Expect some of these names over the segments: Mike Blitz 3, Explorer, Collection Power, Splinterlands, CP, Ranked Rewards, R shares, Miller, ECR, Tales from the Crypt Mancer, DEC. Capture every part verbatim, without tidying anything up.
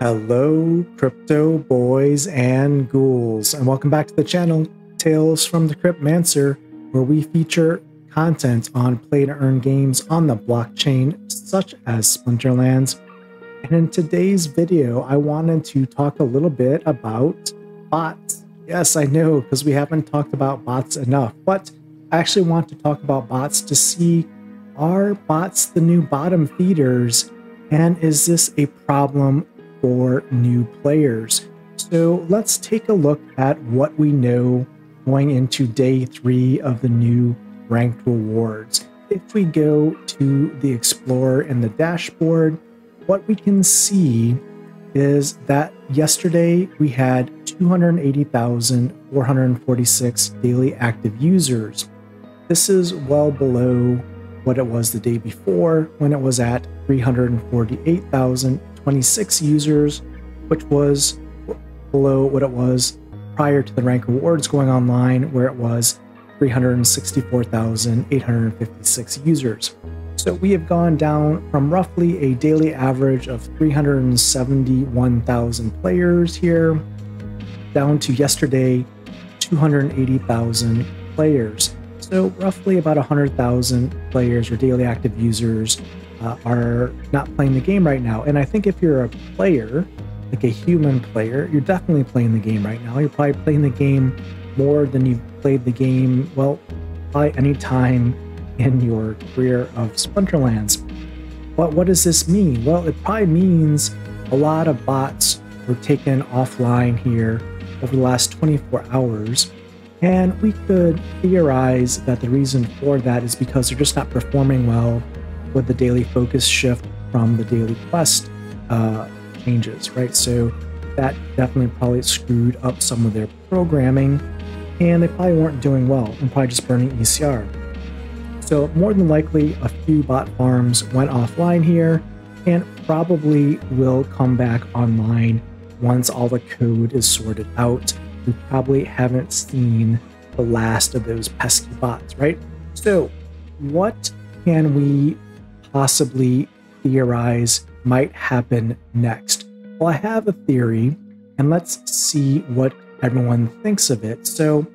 Hello, crypto boys and ghouls, and welcome back to the channel, Tales from the Crypt Mancer, where we feature content on play-to-earn games on the blockchain, such as Splinterlands. And in today's video, I wanted to talk a little bit about bots. Yes, I know, because we haven't talked about bots enough, but I actually want to talk about bots to see, are bots the new bottom feeders, and is this a problem for new players? So let's take a look at what we know going into day three of the new ranked rewards. If we go to the Explorer and the dashboard, what we can see is that yesterday we had two hundred eighty thousand four hundred forty-six daily active users. This is well below what it was the day before, when it was at three hundred forty-eight thousand twenty-six users, which was below what it was prior to the rank rewards going online, where it was three hundred sixty-four thousand eight hundred fifty-six users. So we have gone down from roughly a daily average of three hundred seventy-one thousand players here, down to yesterday, two hundred eighty thousand players. So roughly about one hundred thousand players or daily active users Uh, are not playing the game right now. And I think if you're a player, like a human player, you're definitely playing the game right now. You're probably playing the game more than you've played the game, well, probably any time in your career of Splinterlands. But what does this mean? Well, it probably means a lot of bots were taken offline here over the last twenty-four hours. And we could theorize that the reason for that is because they're just not performing well with the daily focus shift from the daily quest uh, changes, right? So that definitely probably screwed up some of their programming, and they probably weren't doing well and probably just burning E C R. So more than likely, a few bot farms went offline here and probably will come back online once all the code is sorted out. We probably haven't seen the last of those pesky bots, right? So what can we possibly theorize might happen next? Well, I have a theory, and let's see what everyone thinks of it. So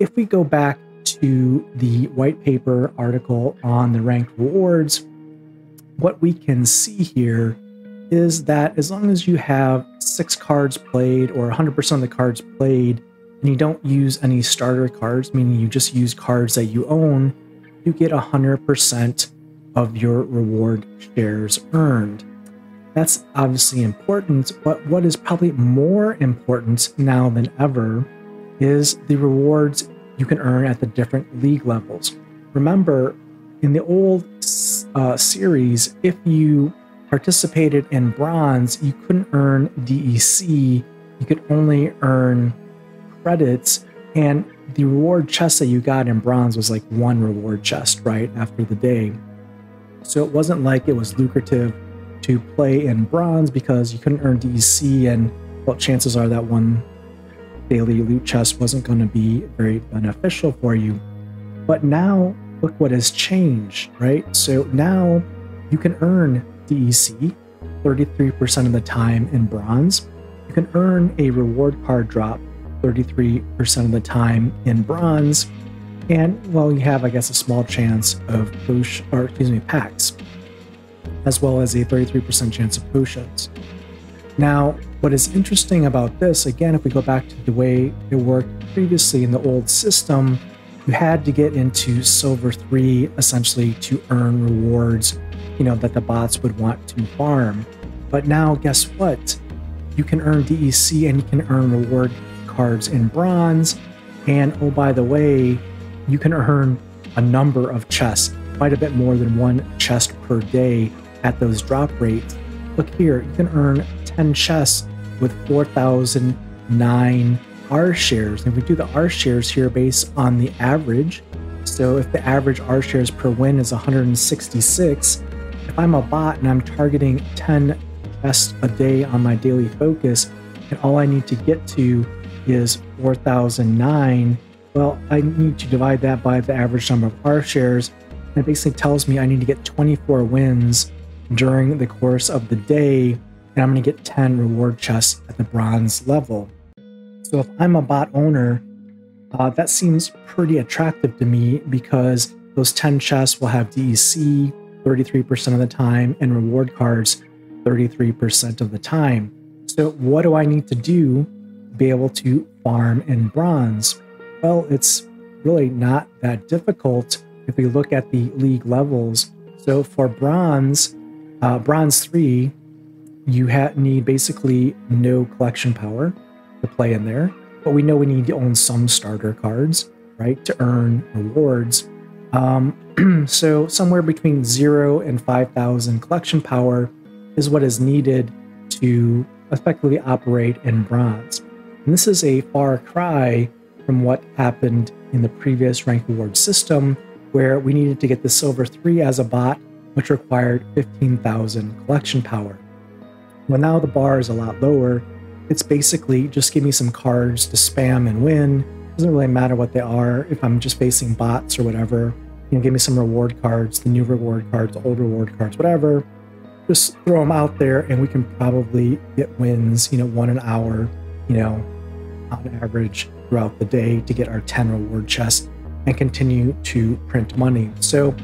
if we go back to the white paper article on the ranked rewards, what we can see here is that as long as you have six cards played or one hundred percent of the cards played, and you don't use any starter cards, meaning you just use cards that you own, you get one hundred percent of your reward shares earned. That's obviously important, but what is probably more important now than ever is the rewards you can earn at the different league levels. Remember, in the old uh, series, if you participated in bronze, you couldn't earn D E C, you could only earn credits, and the reward chest that you got in bronze was like one reward chest, right, after the day. So it wasn't like it was lucrative to play in bronze because you couldn't earn D E C, and well, chances are that one daily loot chest wasn't going to be very beneficial for you. But now, look what has changed, right? So now you can earn D E C thirty-three percent of the time in bronze. You can earn a reward card drop thirty-three percent of the time in bronze. And, well, you have, I guess, a small chance of push, or excuse me, packs, as well as a thirty-three percent chance of potions. Now, what is interesting about this, again, if we go back to the way it worked previously in the old system, you had to get into Silver three, essentially, to earn rewards, you know, that the bots would want to farm. But now, guess what? You can earn D E C and you can earn reward cards in bronze. And, oh, by the way, you can earn a number of chests, quite a bit more than one chest per day at those drop rates. Look here, you can earn ten chests with four thousand nine R shares. And we do the R shares here based on the average. So if the average R shares per win is one hundred sixty-six, if I'm a bot and I'm targeting ten chests a day on my daily focus, and all I need to get to is four thousand nine, well, I need to divide that by the average number of R shares. That basically tells me I need to get twenty-four wins during the course of the day, and I'm going to get ten reward chests at the bronze level. So if I'm a bot owner, uh, that seems pretty attractive to me, because those ten chests will have D E C thirty-three percent of the time and reward cards thirty-three percent of the time. So what do I need to do to be able to farm in bronze? Well, it's really not that difficult if we look at the league levels. So for bronze, uh, bronze three, you ha need basically no collection power to play in there, but we know we need to own some starter cards, right, to earn rewards. Um, so somewhere between zero and five thousand collection power is what is needed to effectively operate in bronze. And this is a far cry from what happened in the previous rank reward system, where we needed to get the silver three as a bot, which required fifteen thousand collection power. Well, now the bar is a lot lower. It's basically just give me some cards to spam and win. It doesn't really matter what they are. If I'm just facing bots or whatever, you know, give me some reward cards, the new reward cards, the old reward cards, whatever. Just throw them out there and we can probably get wins, you know, one an hour, you know, on average throughout the day to get our ten reward chests and continue to print money. So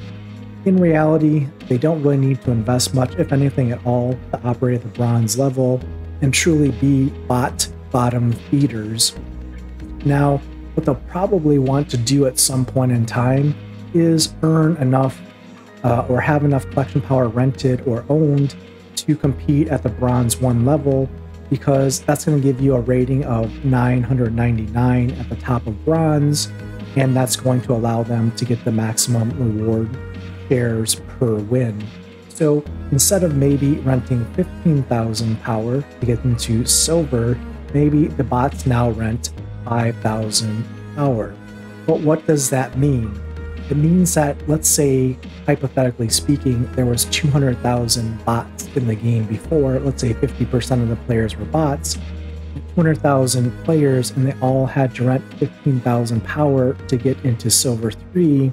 in reality, they don't really need to invest much, if anything at all, to operate at the bronze level and truly be bot bottom feeders. Now, what they'll probably want to do at some point in time is earn enough uh, or have enough collection power rented or owned to compete at the bronze one level, because that's going to give you a rating of nine hundred ninety-nine at the top of bronze, and that's going to allow them to get the maximum reward shares per win. So instead of maybe renting fifteen thousand power to get into silver, maybe the bots now rent five thousand power. But what does that mean? It means that, let's say, hypothetically speaking, there was two hundred thousand bots in the game before. Let's say fifty percent of the players were bots, two hundred thousand players, and they all had to rent fifteen thousand power to get into silver three.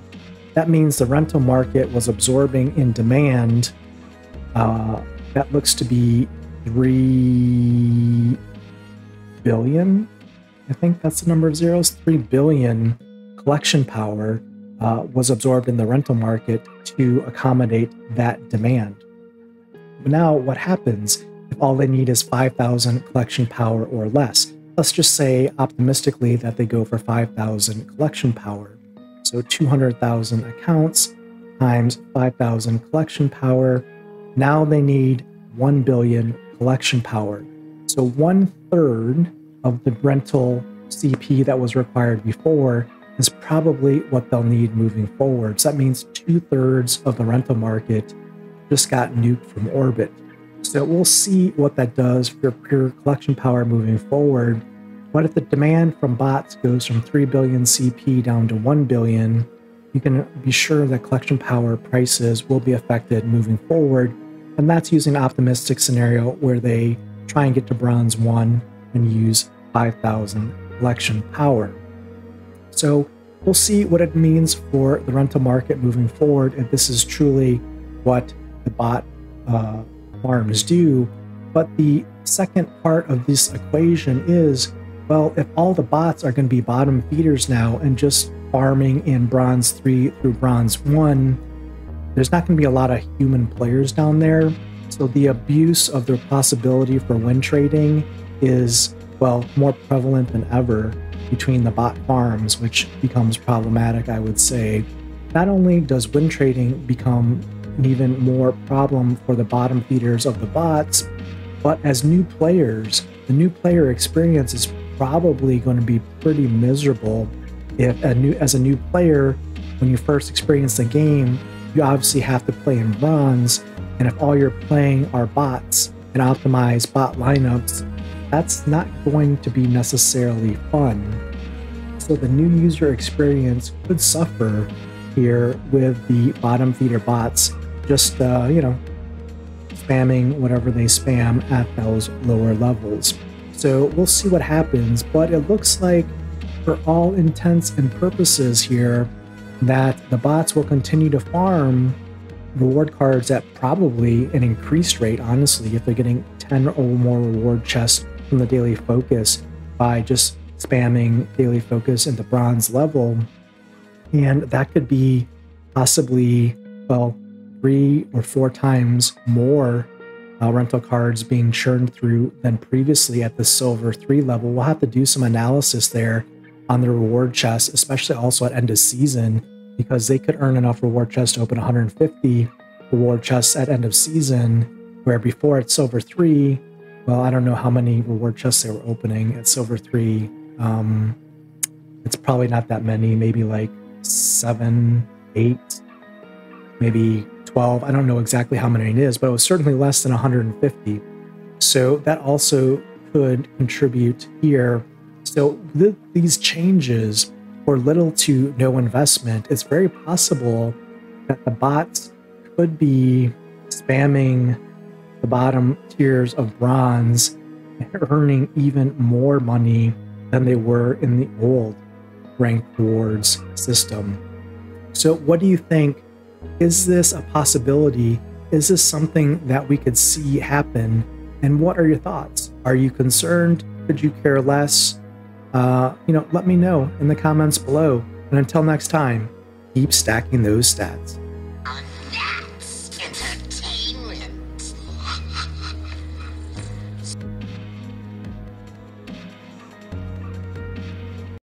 That means the rental market was absorbing in demand. Uh, that looks to be three billion. I think that's the number of zeros. three billion collection power uh, was absorbed in the rental market to accommodate that demand. But now what happens if all they need is five thousand collection power or less? Let's just say optimistically that they go for five thousand collection power. So two hundred thousand accounts times five thousand collection power. Now they need one billion collection power. So one third of the rental C P that was required before is probably what they'll need moving forward. So that means two thirds of the rental market just got nuked from orbit. So we'll see what that does for pure collection power moving forward. But if the demand from bots goes from three billion C P down to one billion, you can be sure that collection power prices will be affected moving forward. And that's using an optimistic scenario where they try and get to bronze one and use five thousand collection power. So we'll see what it means for the rental market moving forward, if this is truly what the bot uh, farms do. But the second part of this equation is, well, if all the bots are going to be bottom feeders now and just farming in bronze three through bronze one, there's not going to be a lot of human players down there. So the abuse of their possibility for win trading is, well, more prevalent than ever between the bot farms, which becomes problematic, I would say. Not only does win trading become an even more problem for the bottom feeders of the bots, but as new players, the new player experience is probably going to be pretty miserable. If a new, as a new player, when you first experience the game, you obviously have to play in bronze, and if all you're playing are bots and optimized bot lineups, that's not going to be necessarily fun. So the new user experience could suffer here with the bottom feeder bots just uh, you know, spamming whatever they spam at those lower levels. So we'll see what happens, but it looks like for all intents and purposes here that the bots will continue to farm reward cards at probably an increased rate, honestly, if they're getting ten or more reward chests from the daily focus by just spamming daily focus into bronze level. And that could be possibly, well, three or four times more uh, rental cards being churned through than previously at the silver three level. We'll have to do some analysis there on the reward chests, especially also at end of season, because they could earn enough reward chests to open one hundred fifty reward chests at end of season, where before at silver three, well, I don't know how many reward chests they were opening at silver three. Um, it's probably not that many, maybe like seven, eight, maybe twelve. I don't know exactly how many it is, but it was certainly less than one hundred fifty. So that also could contribute here. So th these changes, or little to no investment, it's very possible that the bots could be spamming the bottom tiers of bronze and earning even more money than they were in the old ranked rewards system. So what do you think? Is this a possibility? Is this something that we could see happen? And what are your thoughts? Are you concerned? Could you care less? Uh, you know, let me know in the comments below. And until next time, keep stacking those stats.